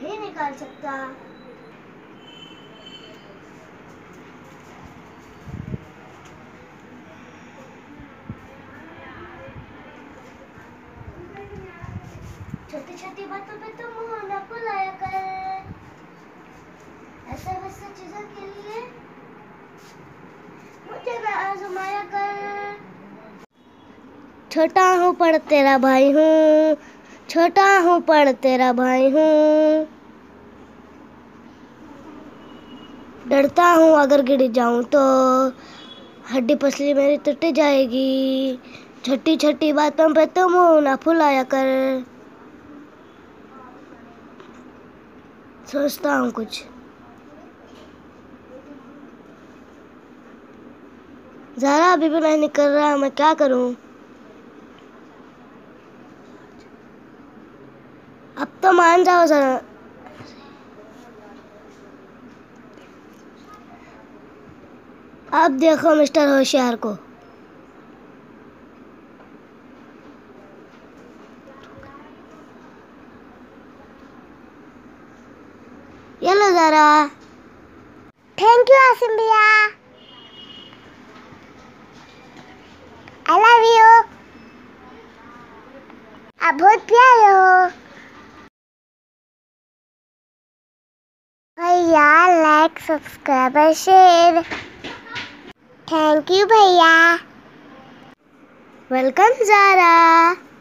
नहीं निकाल सकता। छोटी छोटी बातों पे तुम मुँह न फुलाया कर, ऐसे वैसे चीजों के लिए मुझे न आजमाया कर। छोटा हूँ पर तेरा भाई हूँ, छोटा हूँ पर तेरा भाई हूँ। डरता हूँ अगर गिर जाऊँ तो हड्डी पसली मेरी टूट जाएगी। छोटी छोटी बातों पे तो मुँह ना फुलाया कर। सोचता हूँ कुछ ज़ारा अभी भी नहीं निकल रहा, मैं क्या करूँ? अब तो मान जाओ ज़रा। अब देखो मिस्टर होशियार को। ये लो ज़रा। थैंक यू आसिम भैया, आई लव यू, आप बहुत प्यारे हो। भैया लाइक सब्सक्राइब और शेयर। थैंक यू भैया। वेलकम ज़ारा।